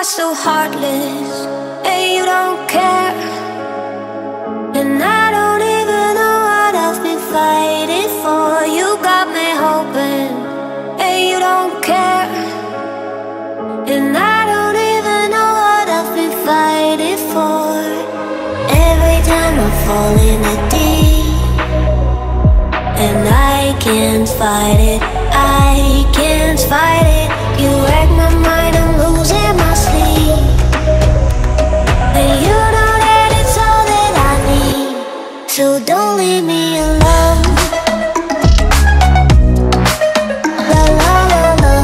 are so heartless and you don't care, and I don't even know what I've been fighting for. You got me hoping and you don't care, and I don't even know what I've been fighting for. Every time I fall in a deep and I can't fight it, I can't fight it. You wreck my mind, I'm losing my sleep, and you know that it's all that I need, so don't leave me alone. La la la la,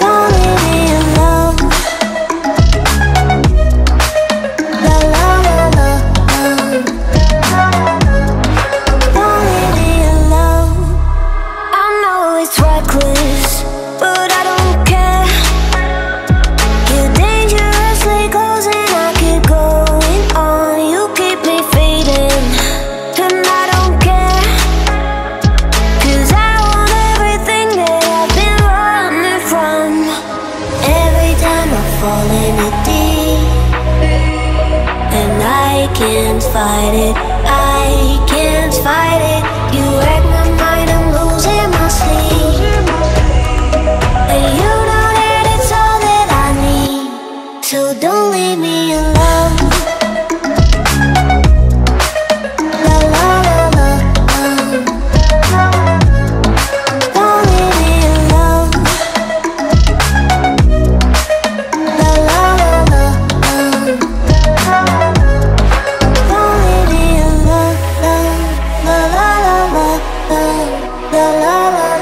don't leave me alone. La la la la, don't leave me alone. I know it's reckless, but I don't care. You're dangerously close and I keep going on. You keep me fading and I don't care, cause I want everything that I've been running from. Every time I fall in a deep and I can't fight it, I can't fight it. You wreck my mind, I'm losing my sleep, and you know that it's all that I need, so don't leave me alone. La la la la la, don't leave me alone. La la la la la, don't leave me alone. La la la la la, la la la la la.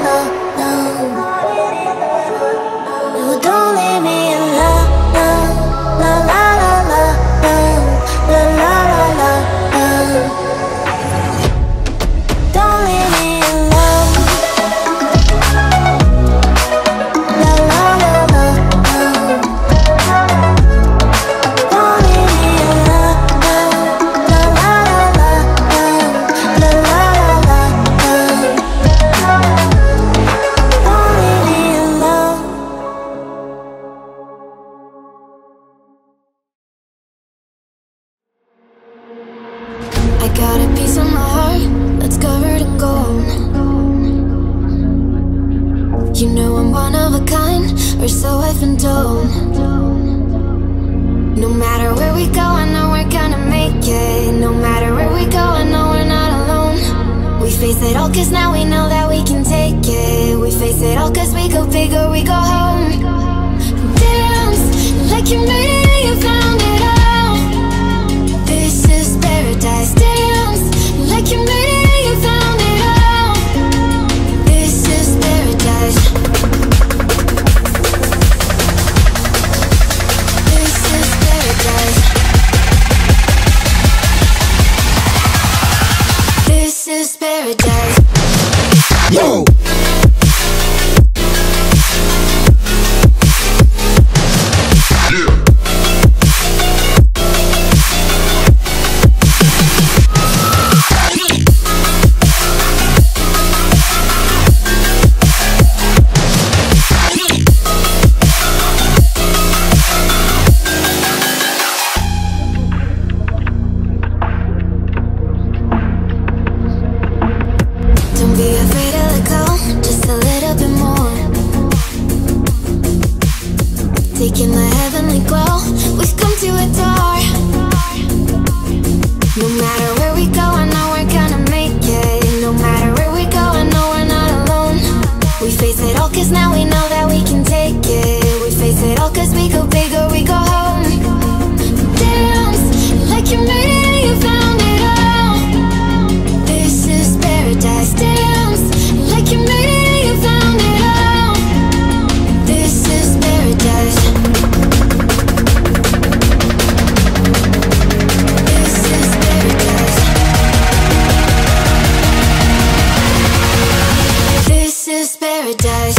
You don't leave me alone. La la la la la, la la la la la. Don't leave me alone. La la la la la, don't leave me alone. La la la la la, la la la la la. Don't leave me alone. I got a piece of my heart that's covered in gold. You know I'm one of a kind, or so I've been told. No matter where we go, I know we're gonna make it. No matter where we go, I know we're not alone. We face it all cause now we know that we can take it. We face it all cause we go big or we go home. Dance like you made it, you found it all. This is paradise. Dance like you made it, you found it all. This is paradise. This is paradise. This is paradise. Yo! Don't be afraid to let go, just a little bit more. Taking the heavenly glow, we've come to adore. No matter where we go, I know we're gonna make it. No matter where we go, I know we're not alone. We face it all cause now we know that we can take it. We face it all cause we go big or we go home. Dance like you made it and you found it all. This is paradise. Dance like you made it and you found it all. This is paradise. This is paradise. This is paradise. This is paradise.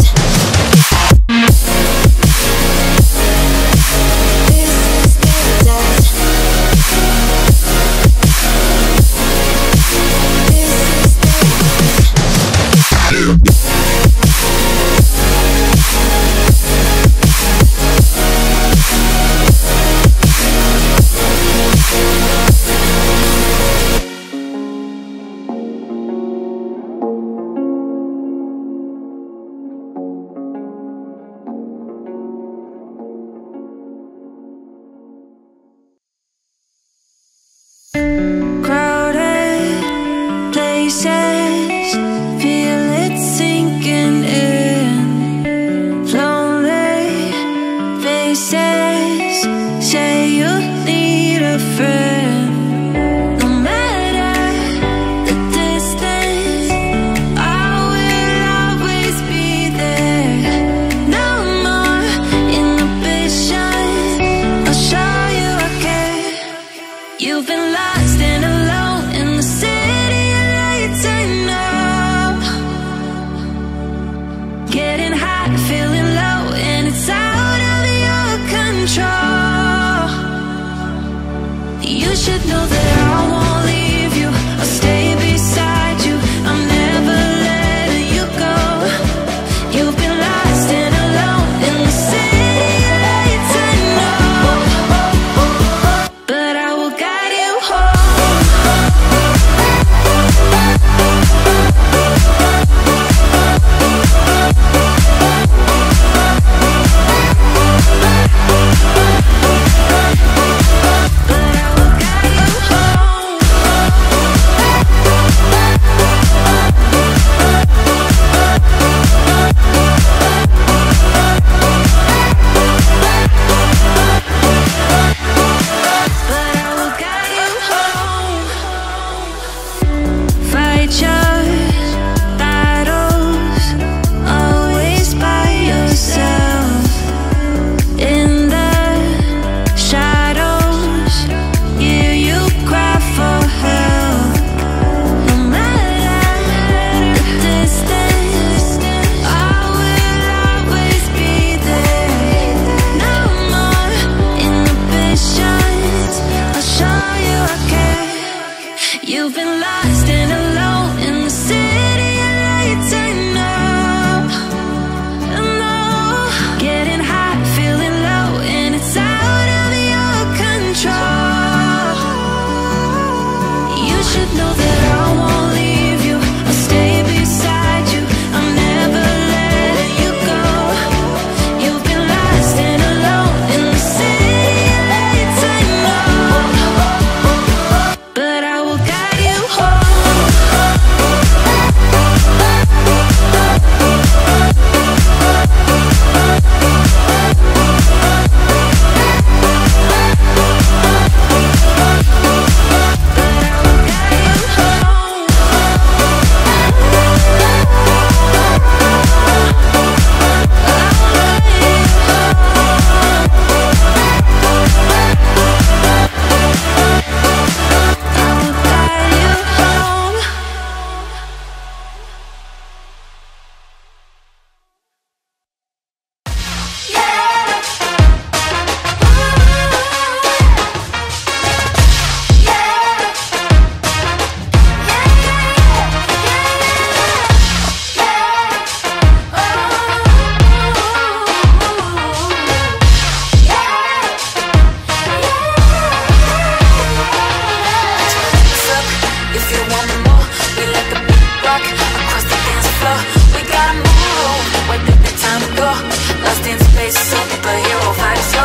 in space, superhero vibes, yo.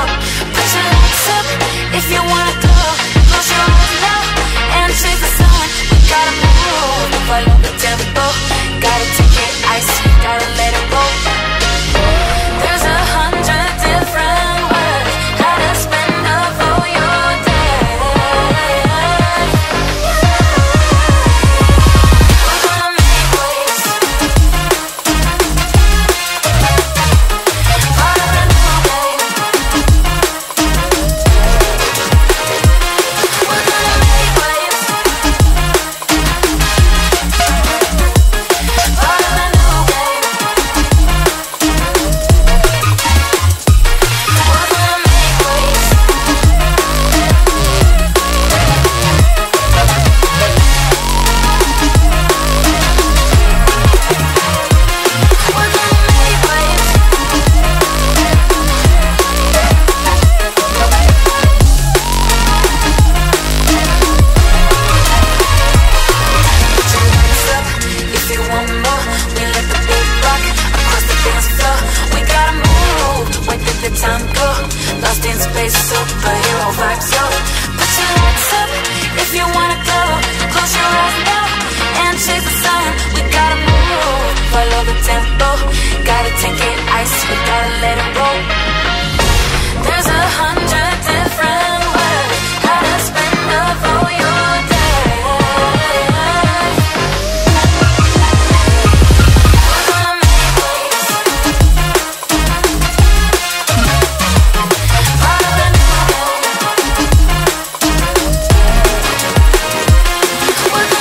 Put your legs up if you wanna go. Close your eyes now and chase the sun. We gotta move, follow the tempo. Gotta take it ice, gotta let it go. There's 100 different words how to spend up all your day. We're gonna make waves. All of a new day. We're gonna make waves. All of a new day. We're gonna make waves. We're gonna make waves. Put your legs up if you want more. We let the beat rock across the dance floor. We gotta move, where did the time go? Lost in space, superhero vibes, yo. Put your legs up if you wanna go. Close your eyes now and chase the sun. We gotta move, follow the tempo. Gotta take it ice, we gotta let it roll. There's 100 different words how to spend up all your day. We're gonna make waves. All of a new day. We're gonna make waves. All of a new day. We're gonna make waves. We're gonna make waves. I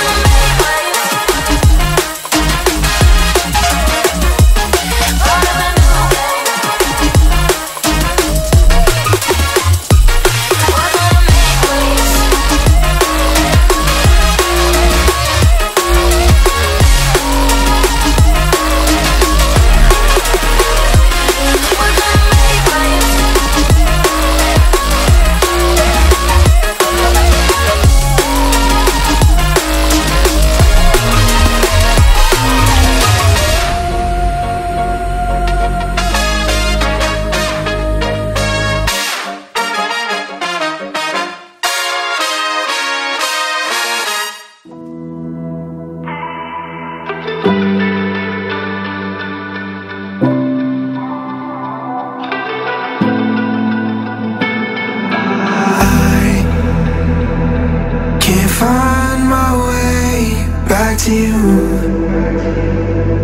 can't find my way back to you.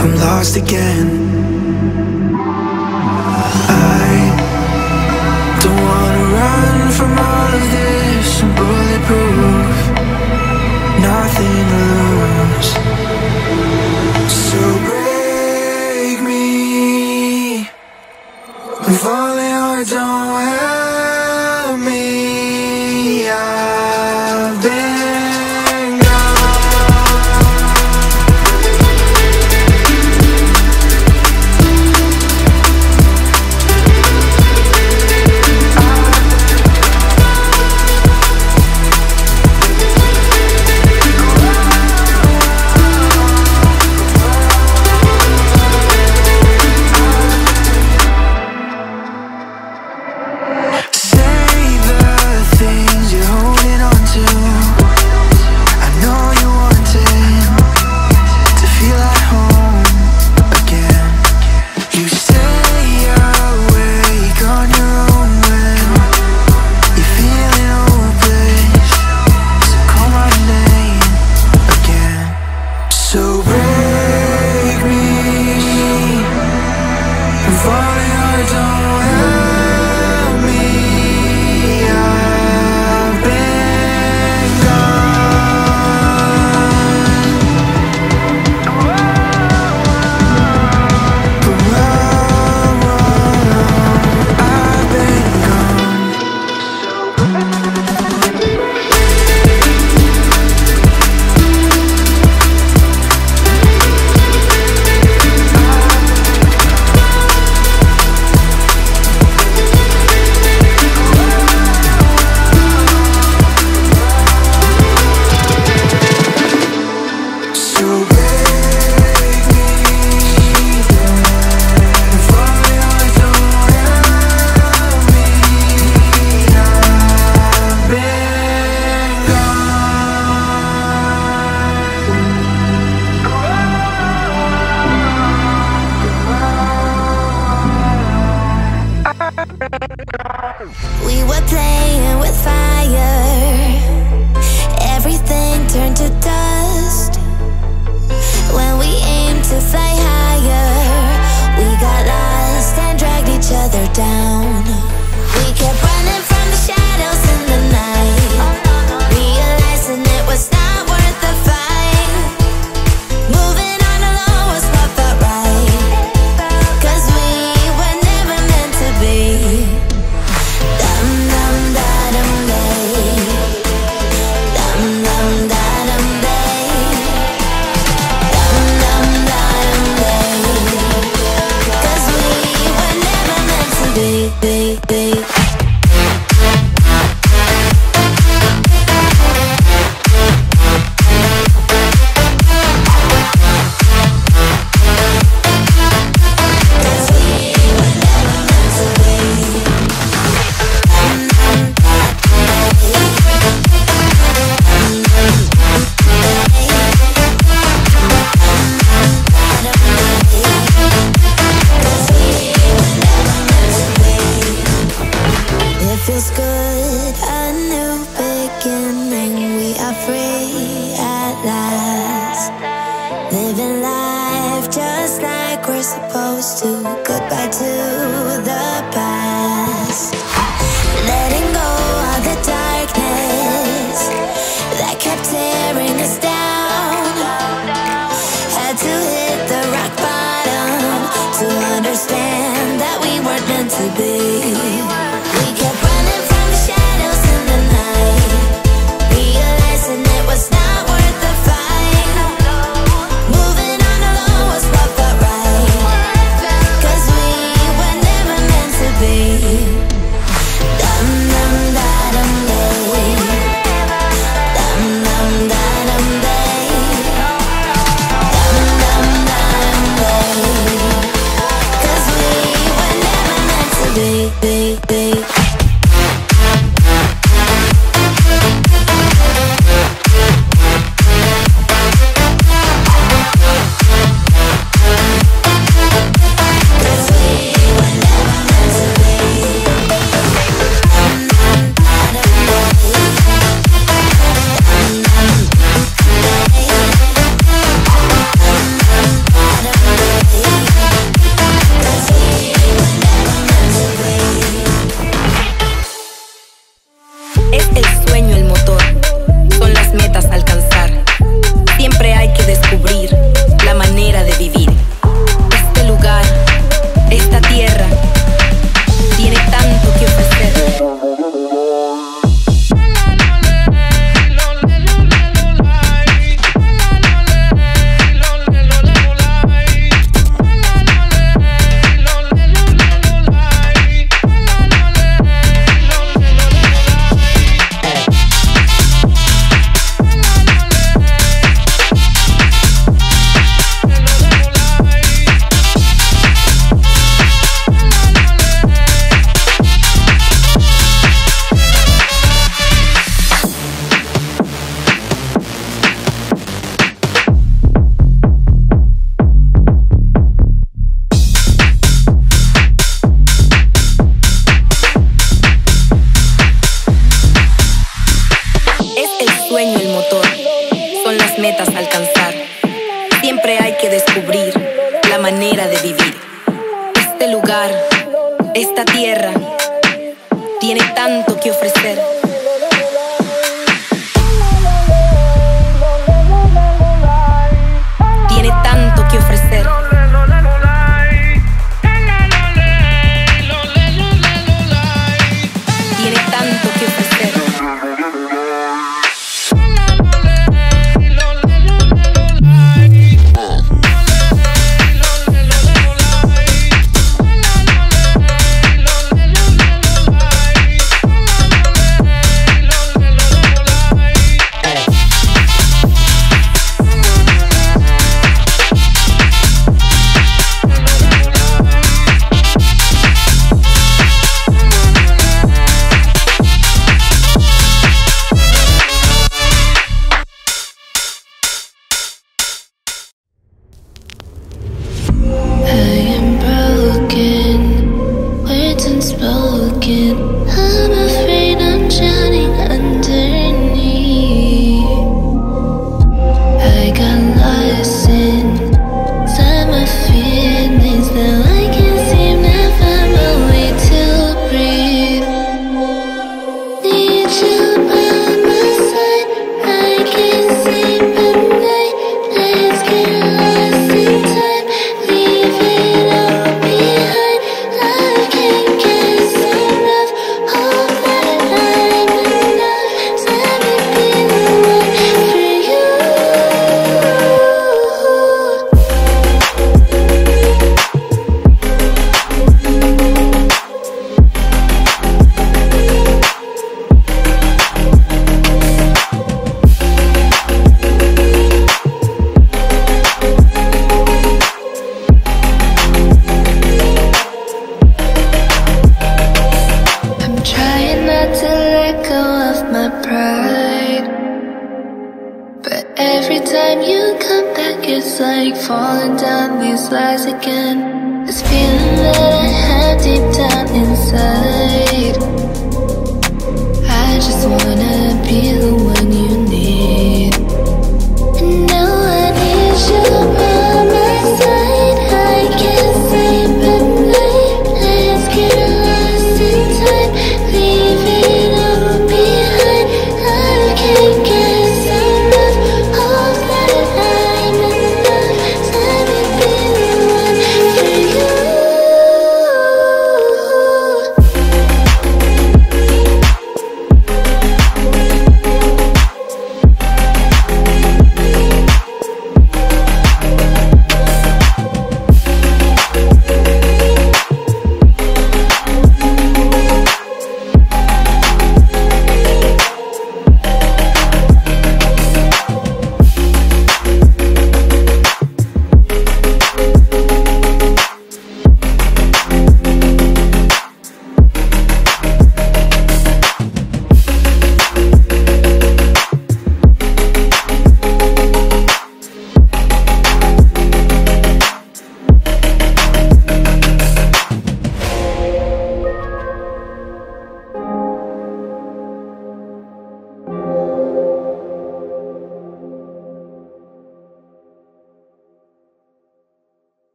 I'm lost again. I don't wanna run from all of this. I'm bulletproof, nothing to lose. So break me. If only I don't help me. I've been gone. Say the things you're holding on to. I know you wanted to feel at home again. You stay awake on your own when you're feeling hopeless. So call my name again. So break me. I'm falling hard, don't help me. I've been gone. I've been gone. We were playing with fire, everything turned to dust. When we aimed to fly higher, we got lost and dragged each other down. We kept running from the shadows in the night, realizing it was not worth the fight. Moving on alone was what felt right, 'cause we were never meant to be. falling down these lies again. This feeling that I had deep down inside, I just wanna be the one you need. And now I need you by my side. I can't sleep at night, let's get lost in time, leave it all behind. I can't get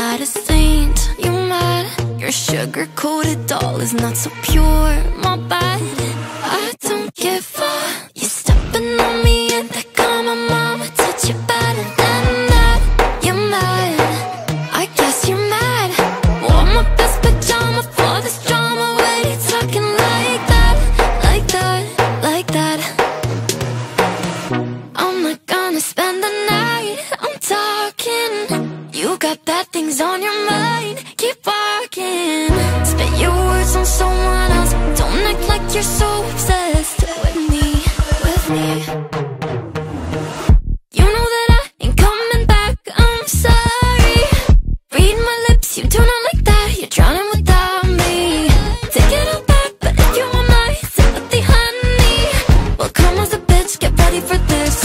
not a saint, you mad. Your sugar-coated doll is not so pure, my bad. I don't give a. You stepping on me and they call my mama. Touch you better than that. You're mad, I guess you're mad. Wore my best pajama for this drama. Why you talking like that, like that, like that? I'm not gonna spend the night, I'm talking. You got bad things on your mind, keep barking. Spit your words on someone else, don't act like you're so obsessed with me, with me. You know that I ain't coming back, I'm sorry. Read my lips, you do not like that, you're drowning without me. Take it all back, but if you want my sympathy, honey, well, come as a bitch, get ready for this.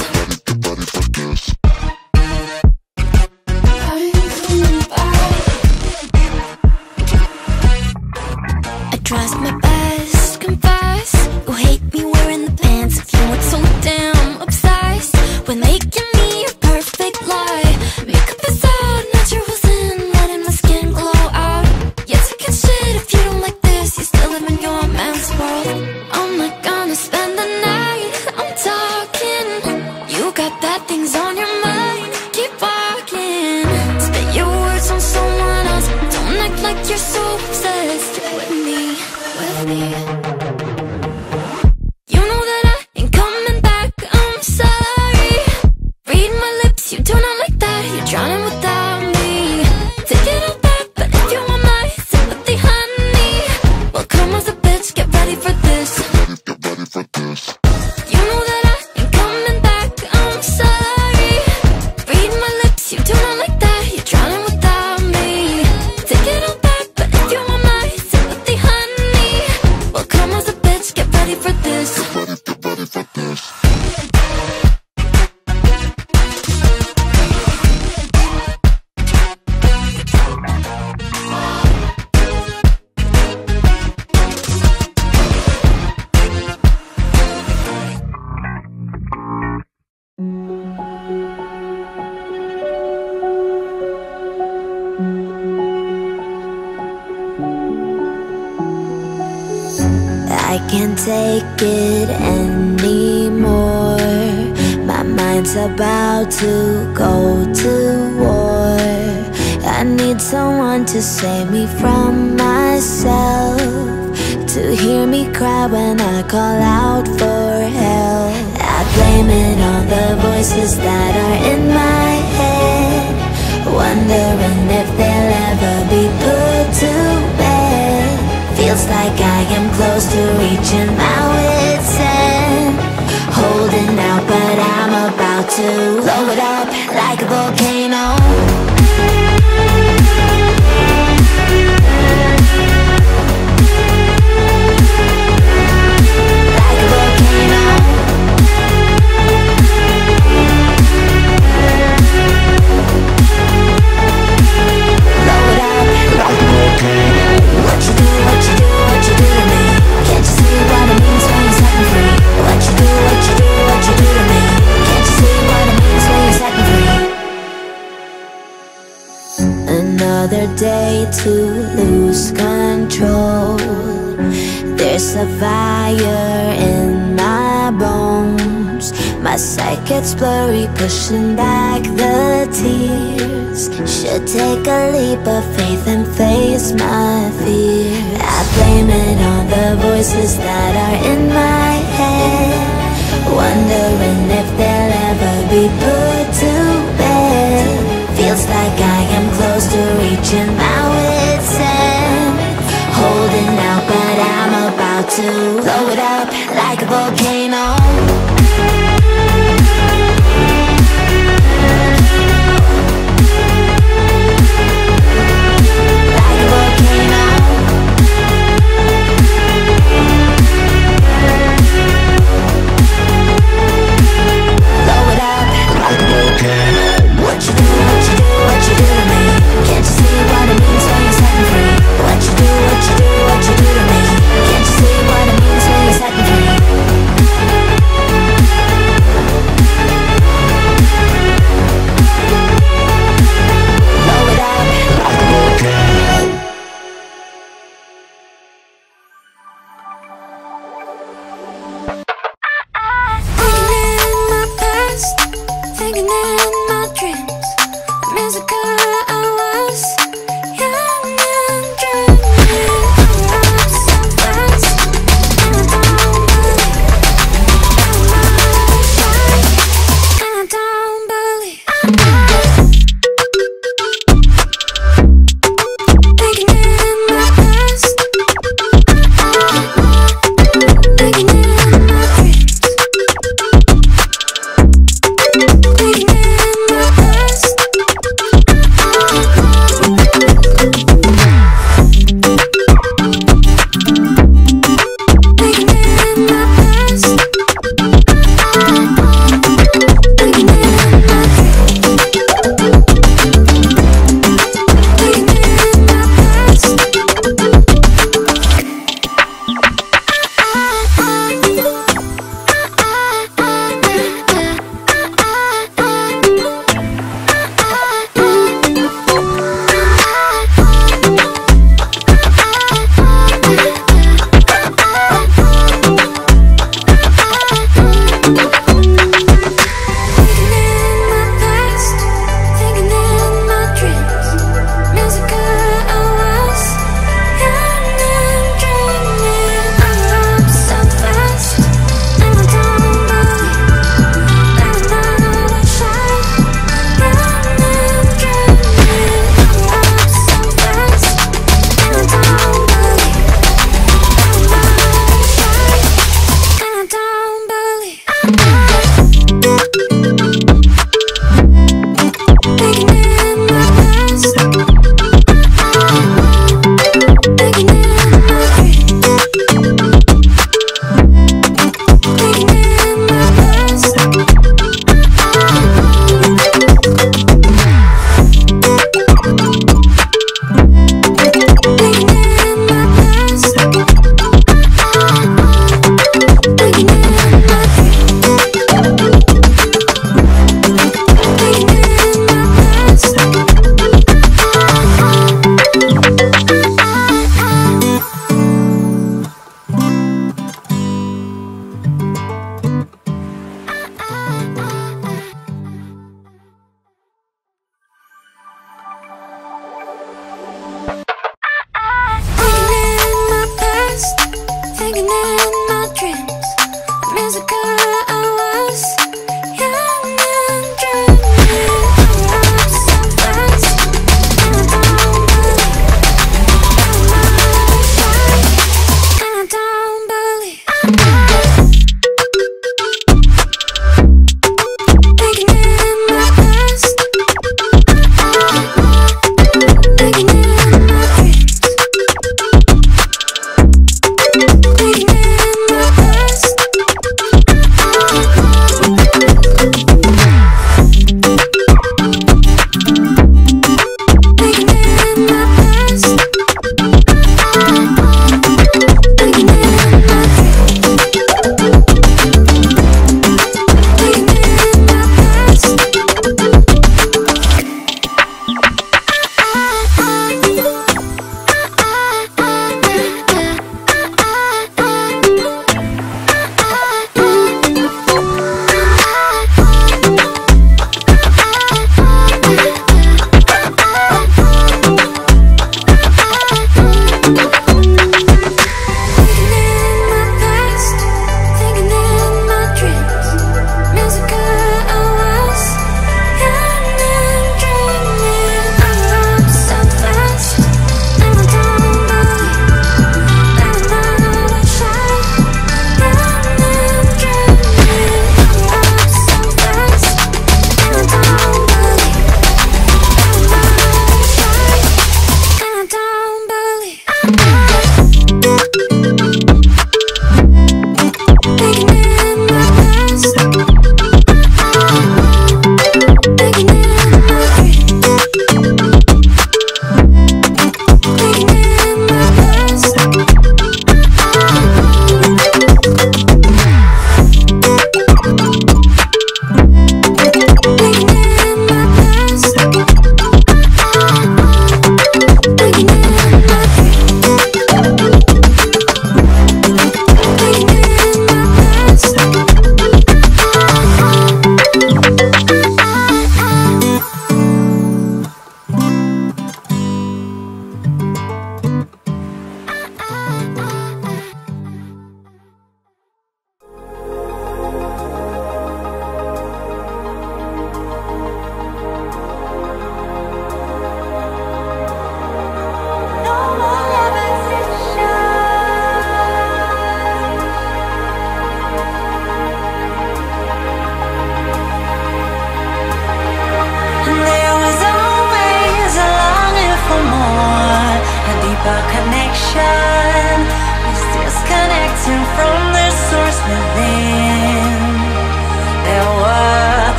Trust my best, confess. You hate me wearing the pants if you look so damn obsessed with making me your perfect lie. Makeup is out, naturals in, letting my skin glow out. You're taking shit if you don't like this, you still live in your man's world. I'm not gonna spend the night, I'm talking. You got bad things on your mind, keep walking. Spit your words on someone else, don't act like you're so obsessed with me. You know that I ain't coming back, I'm sorry. Read my lips, you do not like that, you're drowning without me. Take it all back, but if you want my sympathy, honey, well, come as a bitch, get ready for this. Get ready for this. You know that I ain't coming back, I'm sorry. Read my lips, you do not like that, you're drowning without me. Take it all back, but if you want my sympathy, honey, come as a bitch, get ready for this. Get ready for this. Can't take it anymore. My mind's about to go to war. I need someone to save me from myself, to hear me cry when I call out for help. I blame it on the voices that are in my head, wondering if they'll ever be put to bed. Feels like I am close to reaching my wit's end, holding out, but I'm about to blow it up like a volcano. another day to lose control. There's a fire in my bones, my sight gets blurry, pushing back the tears. Should take a leap of faith and face my fears. I blame it on the voices that are in my head, wondering if they'll ever be put to bed. Feels like I am close to reaching my wit's end, holding out, but I'm about to blow it up like a volcano.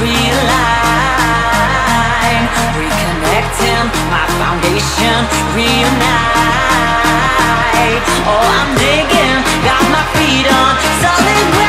realign, reconnecting my foundation, reunite. Oh, I'm digging, got my feet on solid ground.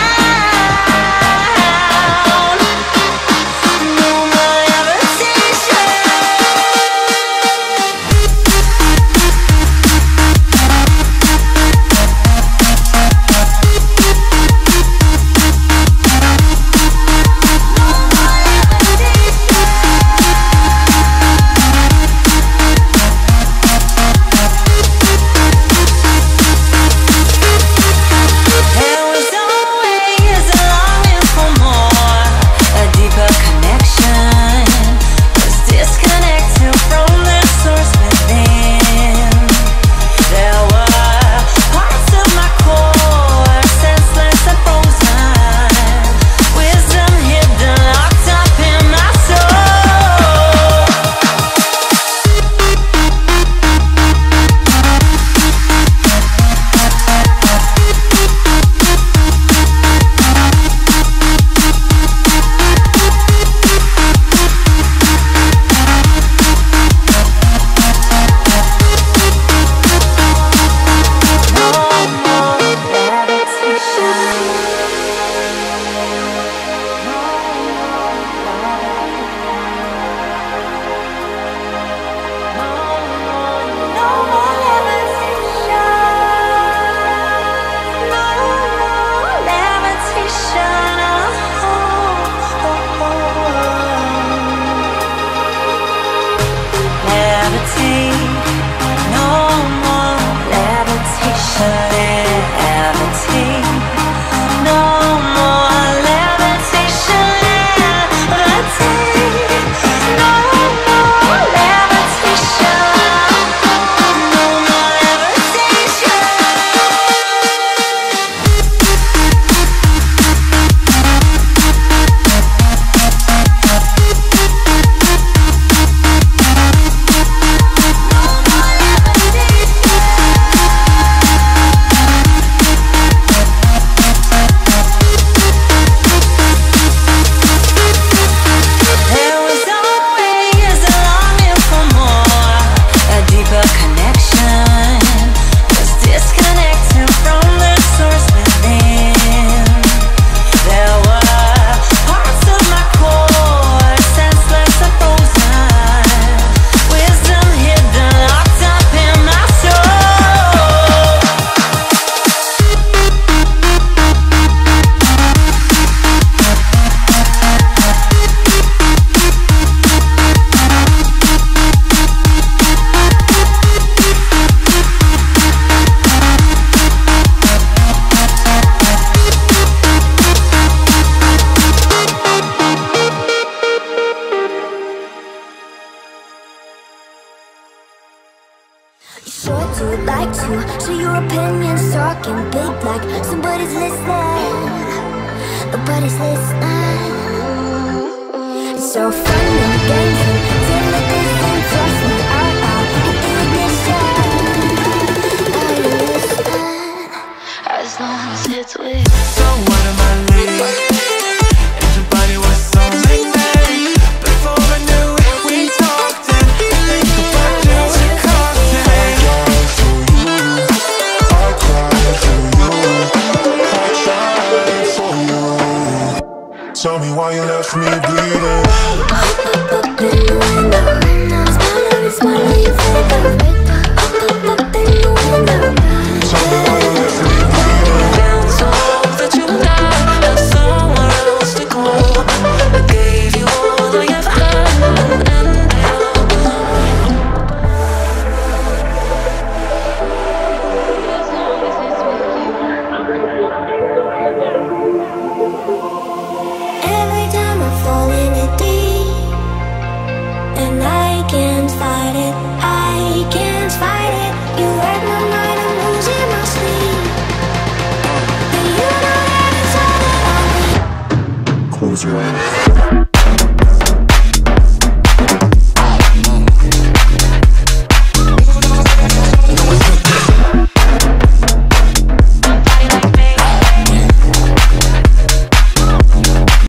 Right.